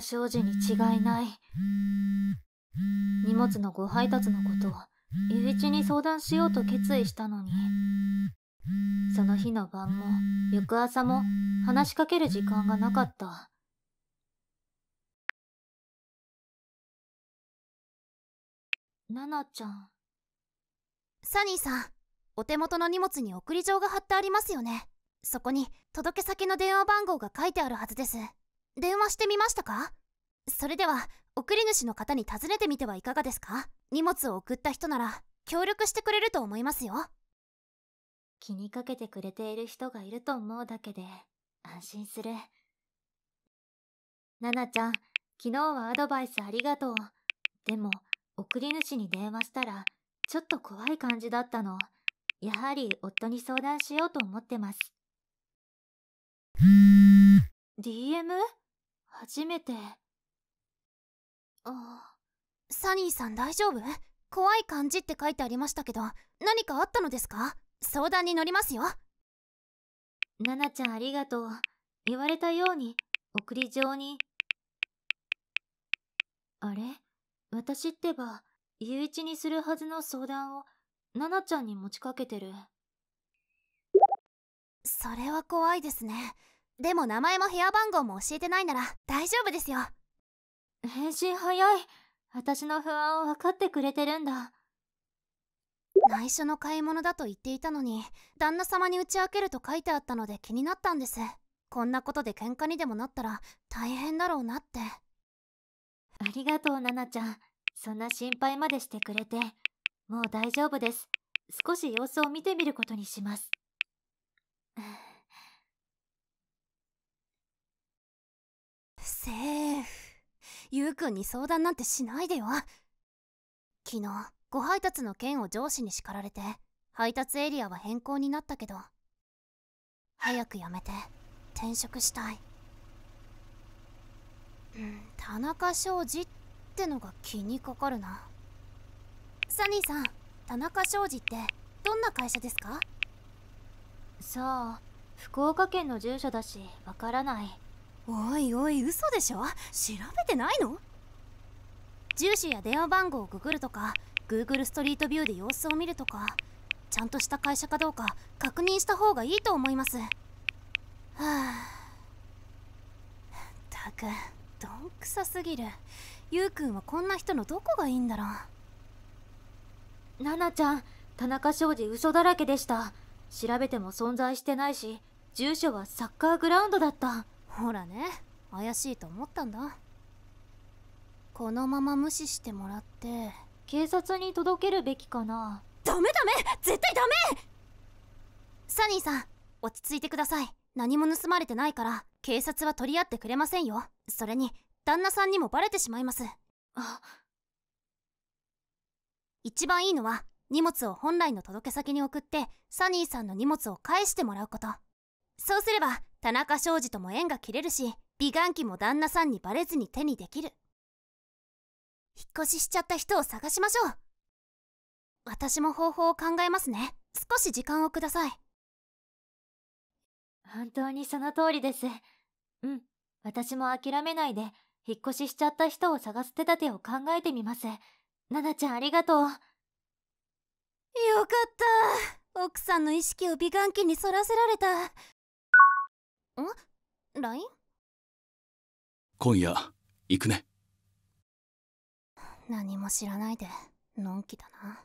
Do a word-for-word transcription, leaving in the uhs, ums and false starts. う少女に違いない。荷物のご配達のことを友一に相談しようと決意したのに、その日の晩も翌朝も話しかける時間がなかった。ナナちゃん。サニーさん、お手元の荷物に送り状が貼ってありますよね。そこに届け先の電話番号が書いてあるはずです。電話してみましたか？それでは送り主の方に尋ねてみてはいかがですか？荷物を送った人なら協力してくれると思いますよ。気にかけてくれている人がいると思うだけで安心する。ナナちゃん、昨日はアドバイスありがとう。でも送り主に電話したらちょっと怖い感じだったの。やはり夫に相談しようと思ってます。ディーエム？ 初めて。あ、サニーさん大丈夫？怖い感じって書いてありましたけど、何かあったのですか？相談に乗りますよ。ナナちゃんありがとう。言われたように送り状に。あれ、私ってば友一にするはずの相談をナナちゃんに持ちかけてる。それは怖いですね。でも名前も部屋番号も教えてないなら大丈夫ですよ。返信早い。私の不安を分かってくれてるんだ。内緒の買い物だと言っていたのに、旦那様に打ち明けると書いてあったので気になったんです。こんなことで喧嘩にでもなったら大変だろうなって。ありがとうナナちゃん、そんな心配までしてくれて。もう大丈夫です。少し様子を見てみることにします。セーフ。ゆうくんに相談なんてしないでよ。昨日ご配達の件を上司に叱られて、配達エリアは変更になったけど、早く辞めて転職したい。うん、田中商事ってのが気にかかるな。サニーさん、田中商事ってどんな会社ですか？さあ、福岡県の住所だしわからない。おいおい、嘘でしょ？調べてないの？住所や電話番号をググるとか、Google ストリートビューで様子を見るとか、ちゃんとした会社かどうか確認した方がいいと思います。はあ、ったく、どんくさすぎる。ゆうくんはこんな人のどこがいいんだろう。ナナちゃん、田中商事嘘だらけでした。調べても存在してないし、住所はサッカーグラウンドだった。ほらね、怪しいと思ったんだ。このまま無視してもらって警察に届けるべきかな。ダメダメ、絶対ダメ。サニーさん、落ち着いてください。何も盗まれてないから警察は取り合ってくれませんよ。それに旦那さんにもバレてしまいます。あ、一番いいのは荷物を本来の届け先に送ってサニーさんの荷物を返してもらうこと。そうすれば田中商事とも縁が切れるし、美顔器も旦那さんにバレずに手にできる。引っ越ししちゃった人を探しましょう。私も方法を考えますね。少し時間をください。本当にその通りです。うん、私も諦めないで、引っ越ししちゃった人を探す手立てを考えてみます。ナナちゃんありがとう。よかった。奥さんの意識を美顔器にそらせられた。ん？ ライン？ 今夜行くね。何も知らないでのんきだな。